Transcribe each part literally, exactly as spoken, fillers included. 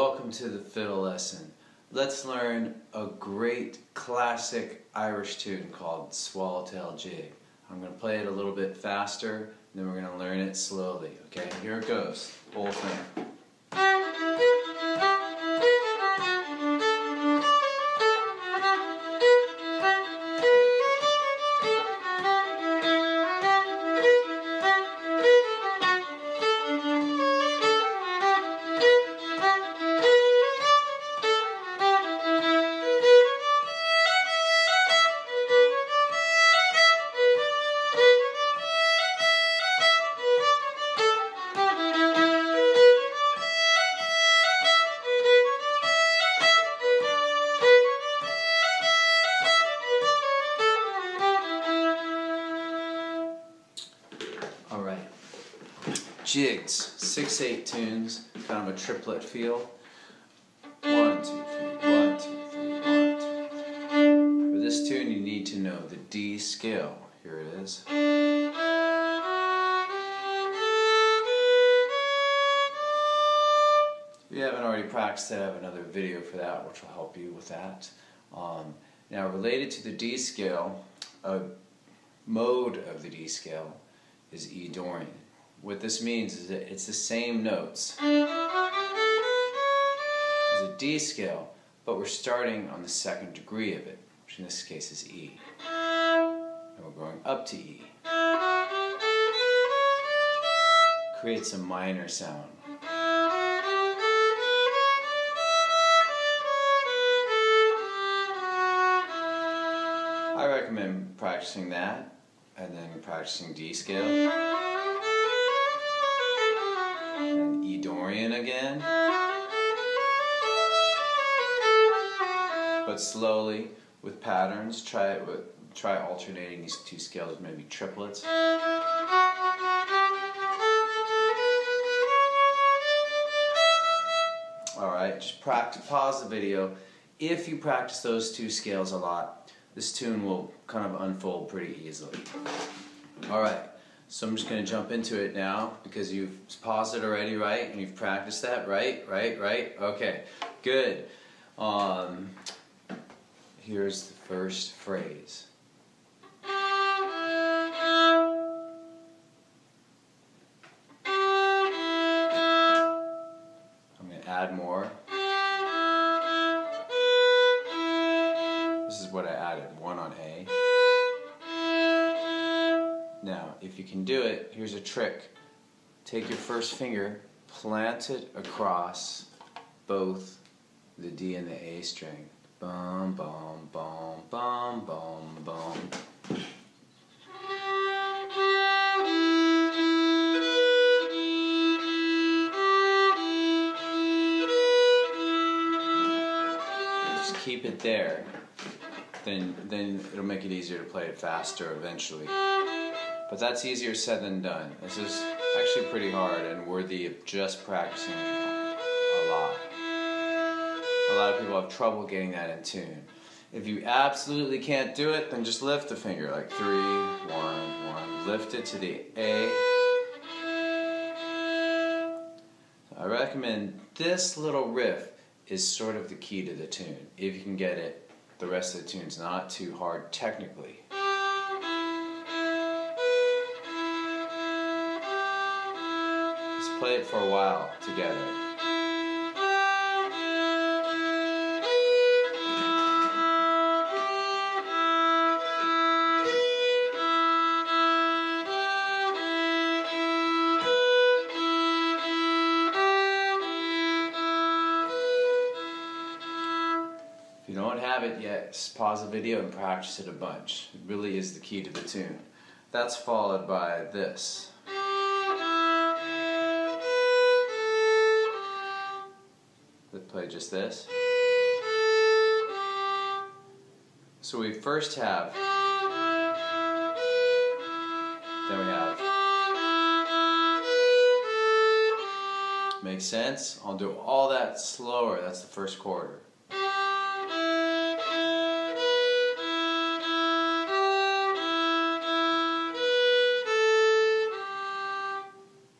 welcome to the fiddle lesson. Let's learn a great classic Irish tune called Swallowtail Jig. I'm going to play it a little bit faster, and then we're going to learn it slowly. Okay, here it goes, whole thing. Jigs, six eight tunes, kind of a triplet feel. One, two, three, one, two, three, one, two, three. For this tune, you need to know the D scale. Here it is. If you haven't already practiced that, I have another video for that, which will help you with that. Um, now, related to the D scale, a mode of the D scale is E Dorian. What this means is that it's the same notes as a D scale, but we're starting on the second degree of it, which in this case is E. And we're going up to E. Creates a minor sound. I recommend practicing that, and then practicing D scale. E Dorian again, but slowly with patterns. Try it with try alternating these two scales, maybe triplets. All right, just practice. Pause the video. If you practice those two scales a lot, this tune will kind of unfold pretty easily. All right. So I'm just going to jump into it now, because you've paused it already, right? And you've practiced that, right? Right? Right? Okay, good. Um, here's the first phrase. I'm going to add more. This is what I added, one on A. Now, if you can do it, here's a trick. Take your first finger, plant it across both the D and the A string. Bum, bum, bum, bum, bum, bum. Just keep it there. Then, then it'll make it easier to play it faster eventually. But that's easier said than done. This is actually pretty hard and worthy of just practicing a lot. A lot of people have trouble getting that in tune. If you absolutely can't do it, then just lift the finger, like three, one, one. Lift it to the A. I recommend this little riff is sort of the key to the tune. If you can get it, the rest of the tune's not too hard technically. Let's play it for a while together. If you don't have it yet, just pause the video and practice it a bunch. It really is the key to the tune. That's followed by this. Play just this. So we first have, then we have. Make sense? I'll do all that slower. That's the first quarter.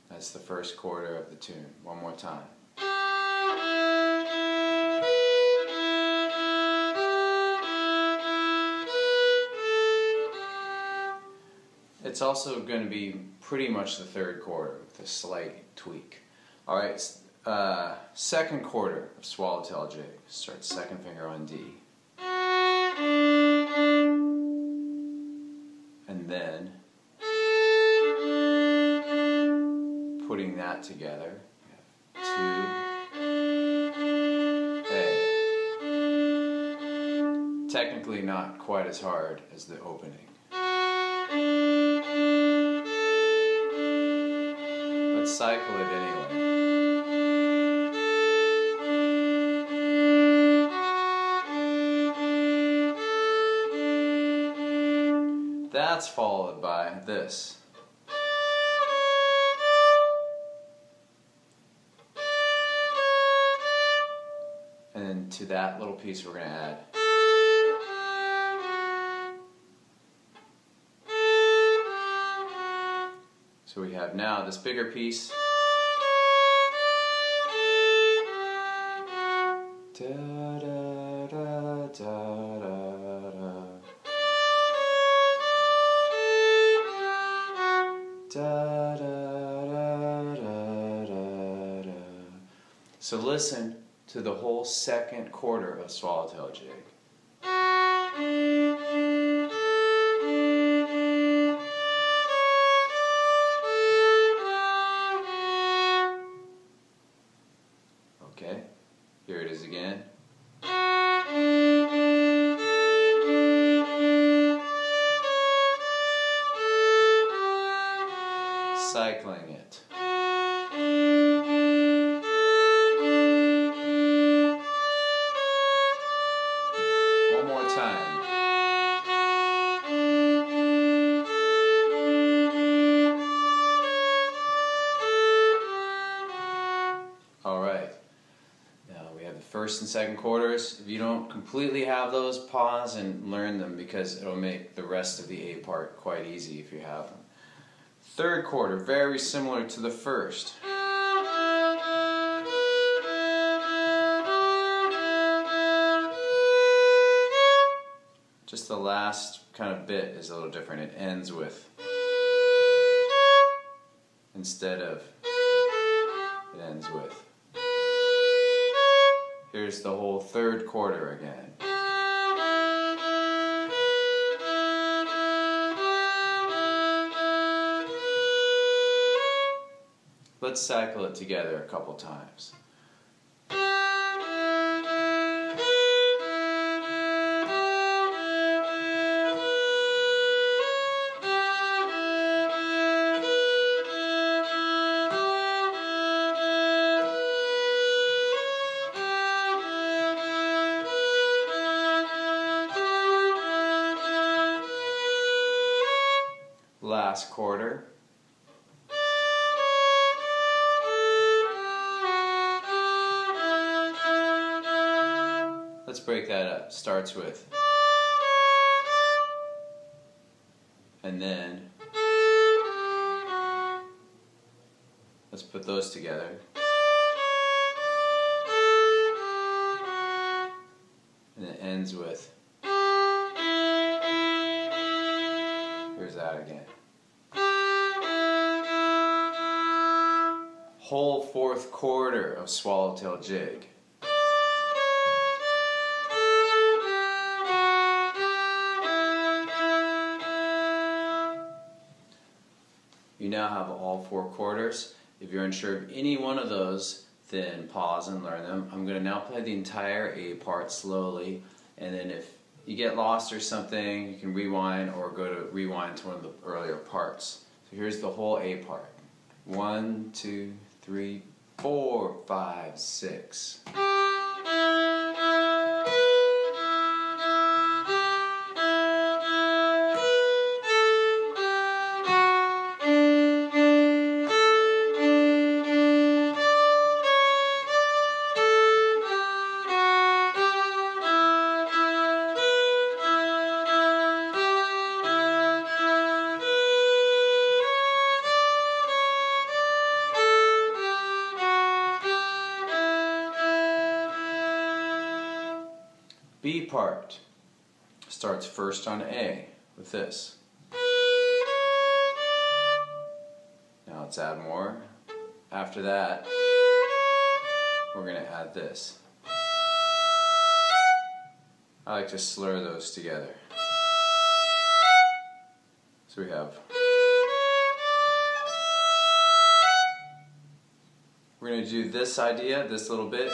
That's the first quarter of the tune. One more time. it's also going to be pretty much the third quarter with a slight tweak. All right, uh, second quarter of swallowtail jig. Start second finger on D. And then putting that together, two, A. Technically not quite as hard as the opening. Let's cycle it anyway. That's followed by this. And then to that little piece we're going to add. So we have now this bigger piece. Da, da, da, da, da, da. Da, da, da, da, da, da. So listen to the whole second quarter of swallowtail jig. Okay, here it is again. Cycling it. One more time. All right. Now we have the first and second quarters. If you don't completely have those, pause and learn them because it'll make the rest of the A part quite easy if you have them. Third quarter, very similar to the first. Just the last kind of bit is a little different. It ends with instead of, it ends with. Here's the whole third quarter again. Let's cycle it together a couple times. Last quarter. Let's break that up. Starts with, and then let's put those together, and it ends with. Here's that again. Whole fourth quarter of swallowtail jig. You now have all four quarters. If you're unsure of any one of those, then pause and learn them. I'm going to now play the entire A part slowly, and then if you get lost or something, you can rewind or go to rewind to one of the earlier parts. So here's the whole A part. One, two, three, four, five, six. B part starts first on A with this. Let's add more. After that, we're going to add this. I like to slur those together. So we have... We're going to do this idea, this little bit,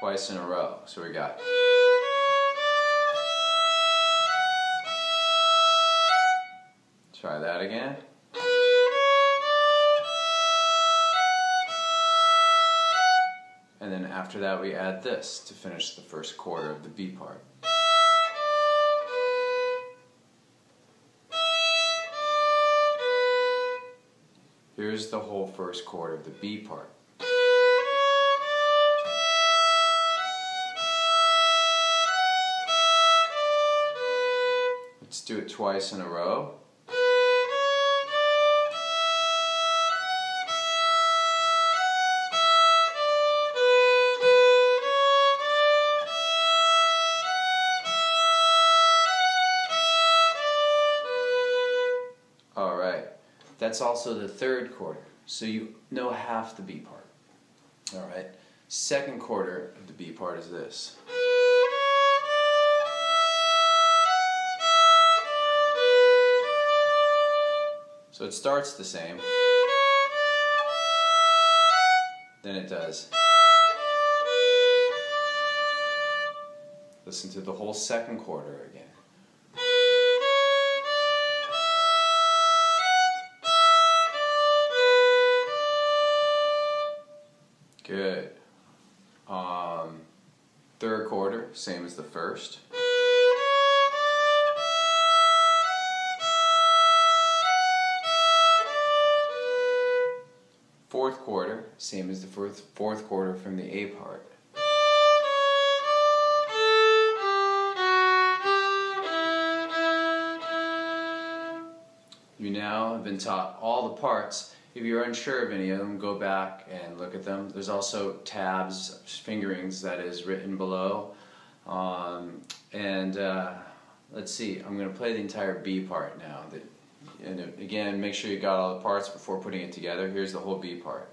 twice in a row. So we got... Try that again. And then after that we add this to finish the first quarter of the B part. Here's the whole first quarter of the B part. Let's do it twice in a row. That's also the third quarter, so you know half the B part. All right, second quarter of the B part is this. So it starts the same, then it does. Listen to the whole second quarter again. Good. Um, third quarter, same as the first. Fourth quarter, same as the fourth, fourth quarter from the A part. You now have been taught all the parts. If you're unsure of any of them, go back and look at them. There's also tabs, fingerings, that is written below. Um, and uh, let's see, I'm going to play the entire B part now. And again, make sure you got all the parts before putting it together. Here's the whole B part.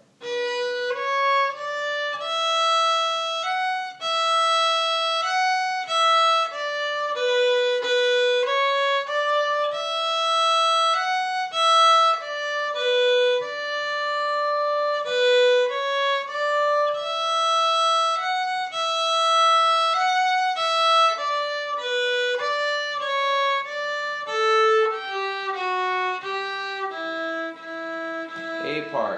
A part.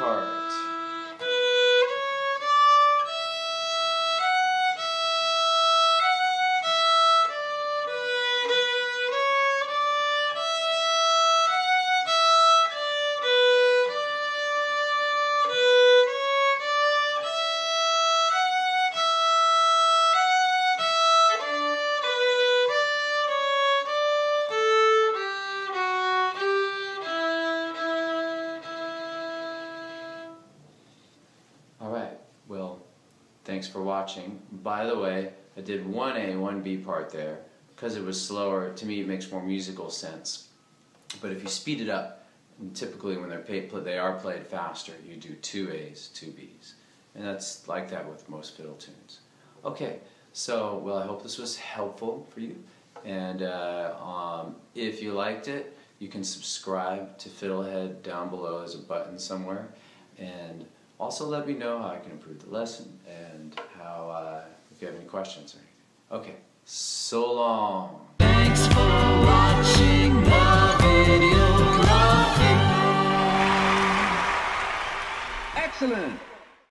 Part. Thanks for watching. By the way, I did one A, one B part there. Because it was slower, to me it makes more musical sense. But if you speed it up, and typically when they're paid, they are played faster, you do two A's, two B's. And that's like that with most fiddle tunes. Okay, so, well, I hope this was helpful for you. And uh, um, if you liked it, you can subscribe to FiddleHed down below. There's a button somewhere. And also let me know how I can improve the lesson and how, uh, if you have any questions or anything. Okay, so long. Thanks for watching the video. Excellent.